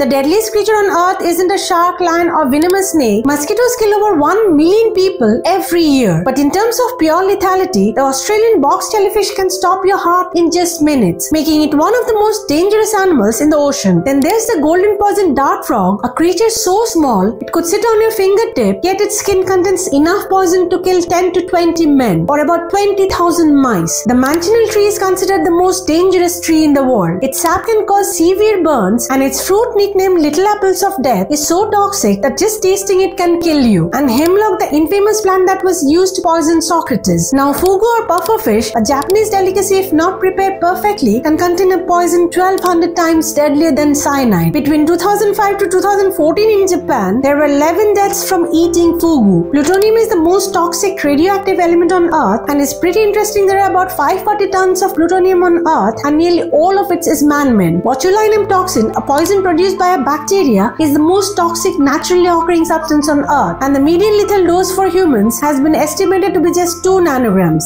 The deadliest creature on earth isn't a shark, lion or venomous snake. Mosquitoes kill over 1 million people every year. But in terms of pure lethality, the Australian box jellyfish can stop your heart in just minutes, making it one of the most dangerous animals in the ocean. Then there's the golden poison dart frog, a creature so small it could sit on your fingertip, yet its skin contains enough poison to kill 10 to 20 men or about 20,000 mice. The mangonel tree is considered the most dangerous tree in the world. Its sap can cause severe burns, and its fruit nicknamed Little Apples of Death is so toxic that just tasting it can kill you. And hemlock, the infamous plant that was used to poison Socrates. Now fugu or pufferfish, a Japanese delicacy if not prepared perfectly, can contain a poison 1200 times deadlier than cyanide. Between 2005 to 2014 in Japan, there were 11 deaths from eating fugu. Plutonium is the most toxic radioactive element on earth, and it's pretty interesting there are about 540 tons of plutonium on earth, and nearly all of it is man-made. Botulinum toxin, a poison produced by a bacteria, is the most toxic naturally occurring substance on earth, and the median lethal dose for humans has been estimated to be just 2 nanograms.